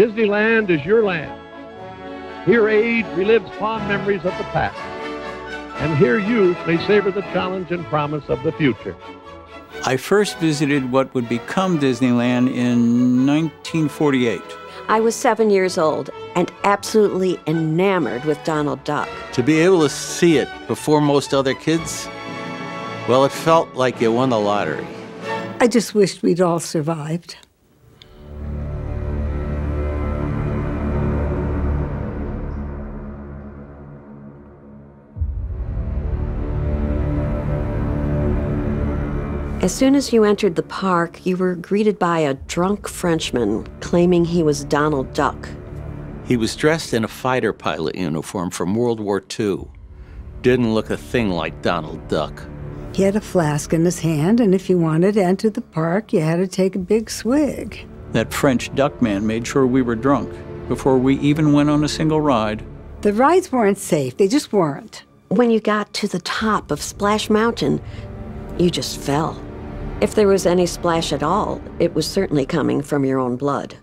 Disneyland is your land. Here age relives fond memories of the past. And here youth may savor the challenge and promise of the future. I first visited what would become Disneyland in 1948. I was 7 years old and absolutely enamored with Donald Duck. To be able to see it before most other kids, well, it felt like you won the lottery. I just wished we'd all survived. As soon as you entered the park, you were greeted by a drunk Frenchman claiming he was Donald Duck. He was dressed in a fighter pilot uniform from World War II. Didn't look a thing like Donald Duck. He had a flask in his hand, and if you wanted to enter the park, you had to take a big swig. That French duck man made sure we were drunk before we even went on a single ride. The rides weren't safe. They just weren't. When you got to the top of Splash Mountain, you just fell. If there was any splash at all, it was certainly coming from your own blood.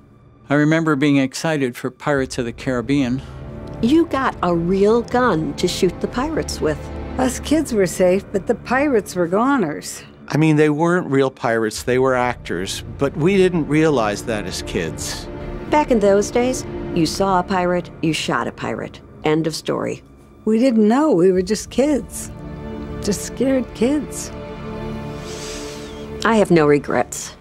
I remember being excited for Pirates of the Caribbean. You got a real gun to shoot the pirates with. Us kids were safe, but the pirates were goners. I mean, they weren't real pirates, they were actors, but we didn't realize that as kids. Back in those days, you saw a pirate, you shot a pirate. End of story. We didn't know, we were just kids. Just scared kids. I have no regrets.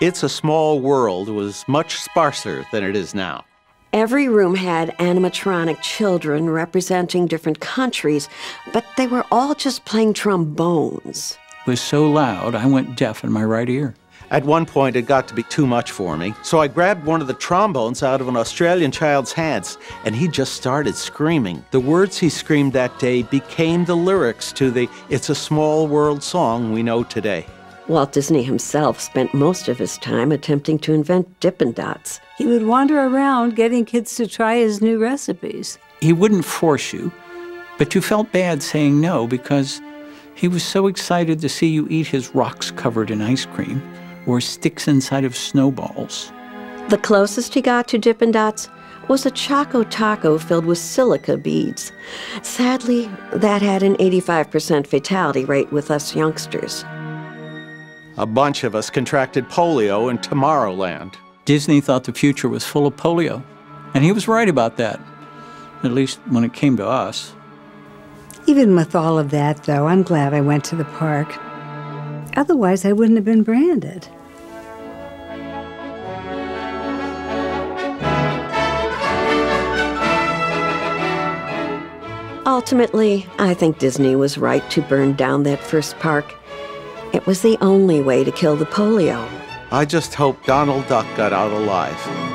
It's a Small World was much sparser than it is now. Every room had animatronic children representing different countries, but they were all just playing trombones. It was so loud, I went deaf in my right ear. At one point, it got to be too much for me, so I grabbed one of the trombones out of an Australian child's hands, and he just started screaming. The words he screamed that day became the lyrics to the It's a Small World song we know today. Walt Disney himself spent most of his time attempting to invent Dippin' Dots. He would wander around getting kids to try his new recipes. He wouldn't force you, but you felt bad saying no because he was so excited to see you eat his rocks covered in ice cream or sticks inside of snowballs. The closest he got to Dippin' Dots was a Choco Taco filled with silica beads. Sadly, that had an 85% fatality rate with us youngsters. A bunch of us contracted polio in Tomorrowland. Disney thought the future was full of polio, and he was right about that, at least when it came to us. Even with all of that, though, I'm glad I went to the park. Otherwise, I wouldn't have been branded. Ultimately, I think Disney was right to burn down that first park. It was the only way to kill the polio. I just hope Donald Duck got out alive.